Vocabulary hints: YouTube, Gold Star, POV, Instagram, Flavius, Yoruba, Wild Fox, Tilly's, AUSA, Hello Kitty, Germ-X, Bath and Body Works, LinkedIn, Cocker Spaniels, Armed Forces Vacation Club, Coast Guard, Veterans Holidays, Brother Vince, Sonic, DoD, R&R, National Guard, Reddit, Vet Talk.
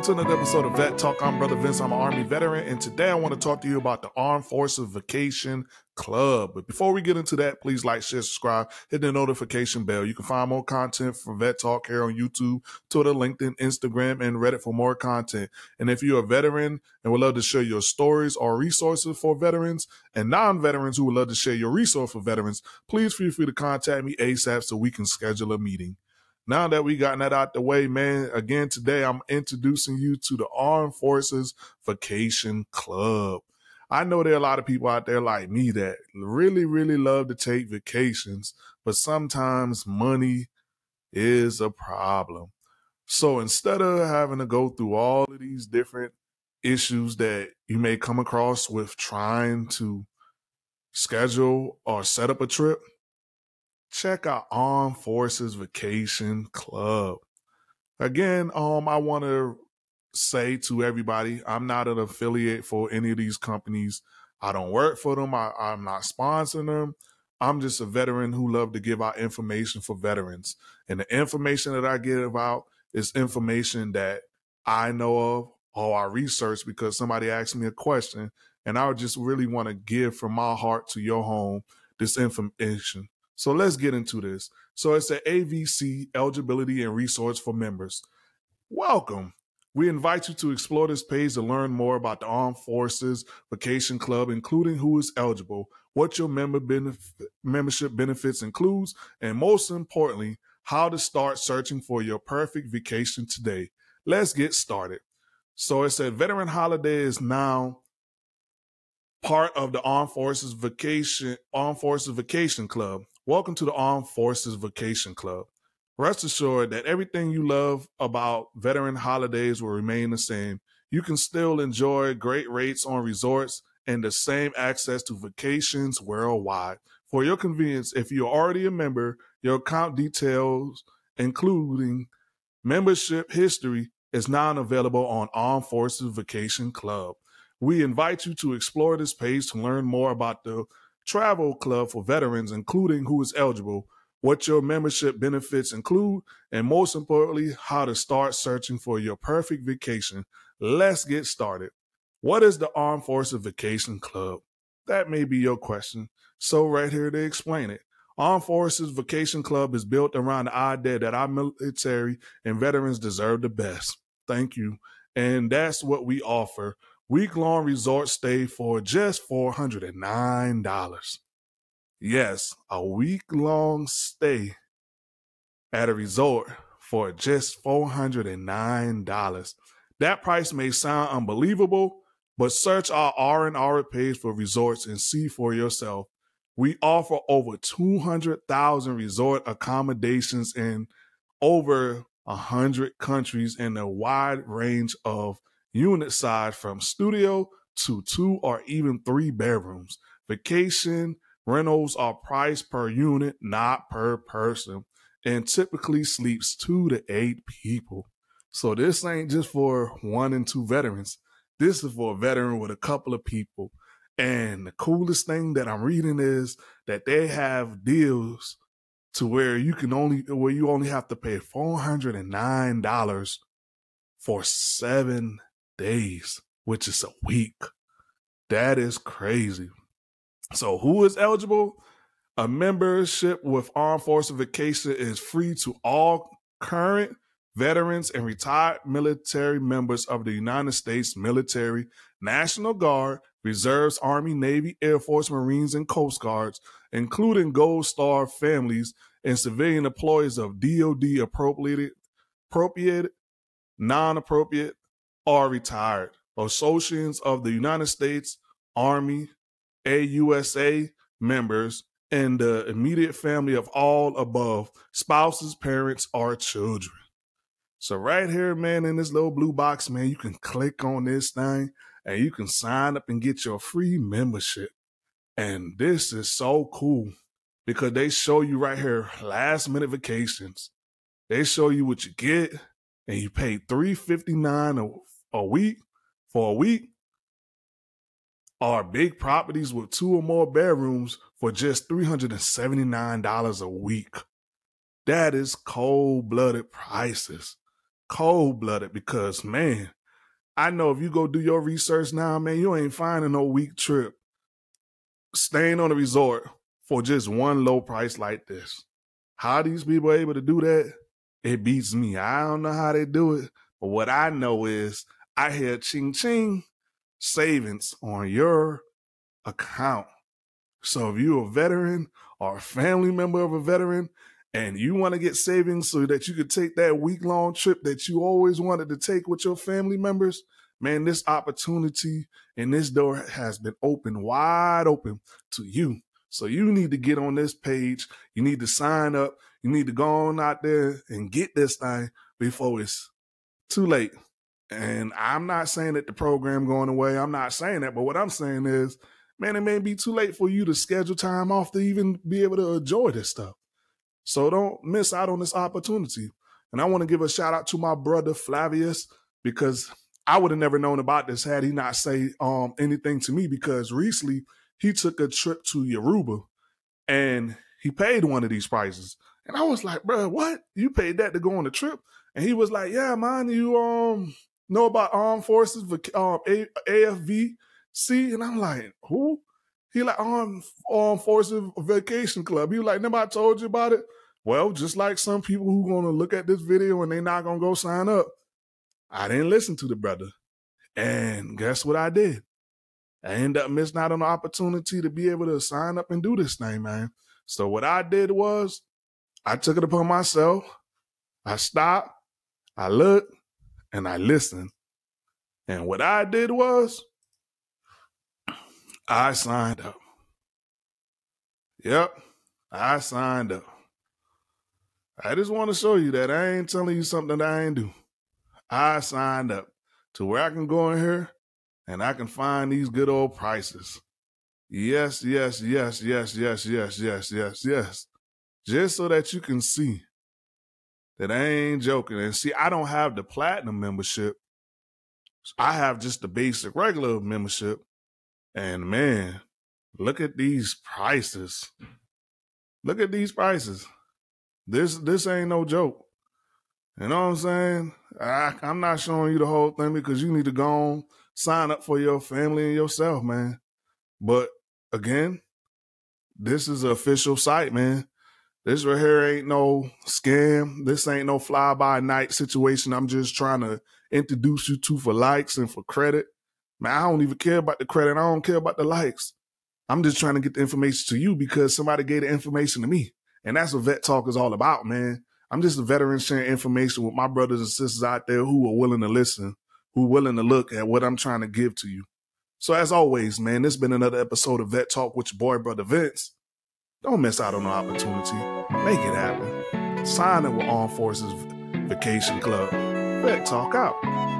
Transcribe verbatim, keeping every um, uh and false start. Welcome to another episode of Vet Talk. I'm Brother Vince. I'm an Army veteran, and today I want to talk to you about the Armed Forces Vacation Club. But before we get into that, please like, share, subscribe, hit the notification bell. You can find more content from Vet Talk here on YouTube, Twitter, LinkedIn, Instagram, and Reddit for more content. And if you're a veteran and would love to share your stories or resources for veterans and non-veterans who would love to share your resource for veterans, please feel free to contact me ASAP so we can schedule a meeting. Now that we gotten that out the way, man, again, today I'm introducing you to the Armed Forces Vacation Club. I know there are a lot of people out there like me that really, really love to take vacations, but sometimes money is a problem. So instead of having to go through all of these different issues that you may come across with trying to schedule or set up a trip, check out Armed Forces Vacation Club. Again, um, I want to say to everybody, I'm not an affiliate for any of these companies. I don't work for them. I, I'm not sponsoring them. I'm just a veteran who loves to give out information for veterans. And the information that I give out is information that I know of or I research because somebody asked me a question, and I just really want to give from my heart to your home this information. So let's get into this. So it's the A V C eligibility and resource for members. Welcome. We invite you to explore this page to learn more about the Armed Forces Vacation Club, including who is eligible, what your member benefit, membership benefits includes, and most importantly, how to start searching for your perfect vacation today. Let's get started. So it said Veteran Holiday is now part of the Armed Forces Vacation, Armed Forces Vacation Club. Welcome to the Armed Forces Vacation Club. Rest assured that everything you love about veteran holidays will remain the same. You can still enjoy great rates on resorts and the same access to vacations worldwide. For your convenience, if you're already a member, your account details, including membership history, is now available on Armed Forces Vacation Club. We invite you to explore this page to learn more about the Travel Club for veterans, including who is eligible, what your membership benefits include, and most importantly, how to start searching for your perfect vacation. Let's get started. What is the Armed Forces Vacation Club? That may be your question. So right here, they explain it. Armed Forces Vacation Club is built around the idea that our military and veterans deserve the best. Thank you. And that's what we offer. Week-long resort stay for just four hundred nine dollars. Yes, a week-long stay at a resort for just four hundred nine dollars. That price may sound unbelievable, but search our R and R page for resorts and see for yourself. We offer over two hundred thousand resort accommodations in over one hundred countries in a wide range of unit size from studio to two or even three bedrooms. Vacation rentals are priced per unit, not per person, and typically sleeps two to eight people. So this ain't just for one and two veterans. This is for a veteran with a couple of people. And the coolest thing that I'm reading is that they have deals to where you can only, where you only have to pay four hundred nine dollars for seven days, which is a week. That is crazy. So who is eligible? A membership with Armed Forces Vacation is free to all current veterans and retired military members of the United States military, National Guard, Reserves, Army, Navy, Air Force, Marines, and Coast Guards, including Gold Star families and civilian employees of D O D appropriated, appropriated, non-appropriate, are retired associates of the United States Army, A U S A members, and the immediate family of all above, spouses, parents, or children. So right here, man, in this little blue box, man, you can click on this thing and you can sign up and get your free membership. And this is so cool because they show you right here, last minute vacations. They show you what you get, and you pay three hundred fifty-nine dollars a week for a week, or big properties with two or more bedrooms for just three hundred seventy-nine dollars a week. That is cold-blooded prices. cold-blooded, because, man, I know if you go do your research now, man, you ain't finding no weak trip staying on a resort for just one low price like this. How these people are able to do that, it beats me. I don't know how they do it, but what I know is I hear ching ching savings on your account. So if you're a veteran or a family member of a veteran and you want to get savings so that you could take that week-long trip that you always wanted to take with your family members, man, this opportunity and this door has been open, wide open to you. So you need to get on this page. You need to sign up. You need to go on out there and get this thing before it's too late. And I'm not saying that the program going away. I'm not saying that. But what I'm saying is, man, it may be too late for you to schedule time off to even be able to enjoy this stuff. So don't miss out on this opportunity. And I want to give a shout out to my brother Flavius, because I would have never known about this had he not say um, anything to me, because recently he took a trip to Yoruba and he paid one of these prices. And I was like, bro, what? You paid that to go on a trip? And he was like, yeah, man, you um know about Armed Forces, um, A F V C? And I'm like, who? He like, Armed Forces Vacation Club. He was like, nobody told you about it? Well, just like some people who going to look at this video and they not going to go sign up. I didn't listen to the brother. And guess what I did? I ended up missing out on the opportunity to be able to sign up and do this thing, man. So what I did was I took it upon myself. I stopped, I looked, and I listened. And what I did was I signed up. Yep, I signed up. I just want to show you that I ain't telling you something that I ain't do. I signed up to where I can go in here and I can find these good old prices. Yes, yes, yes, yes, yes, yes, yes, yes, yes. Just so that you can see that I ain't joking. And see, I don't have the platinum membership. I have just the basic regular membership. And man, look at these prices. Look at these prices. This, this ain't no joke. You know what I'm saying? I, I'm not showing you the whole thing because you need to go on, sign up for your family and yourself, man. But again, this is an official site, man. This right here ain't no scam. This ain't no fly-by-night situation. I'm just trying to introduce you to for likes and for credit. Man, I don't even care about the credit. I don't care about the likes. I'm just trying to get the information to you because somebody gave the information to me. And that's what Vet Talk is all about, man. I'm just a veteran sharing information with my brothers and sisters out there who are willing to listen, who are willing to look at what I'm trying to give to you. So as always, man, this has been another episode of Vet Talk with your boy, Brother Vince. Don't miss out on the opportunity. Make it happen. Sign up with Armed Forces Vacation Club. Vet Talk out.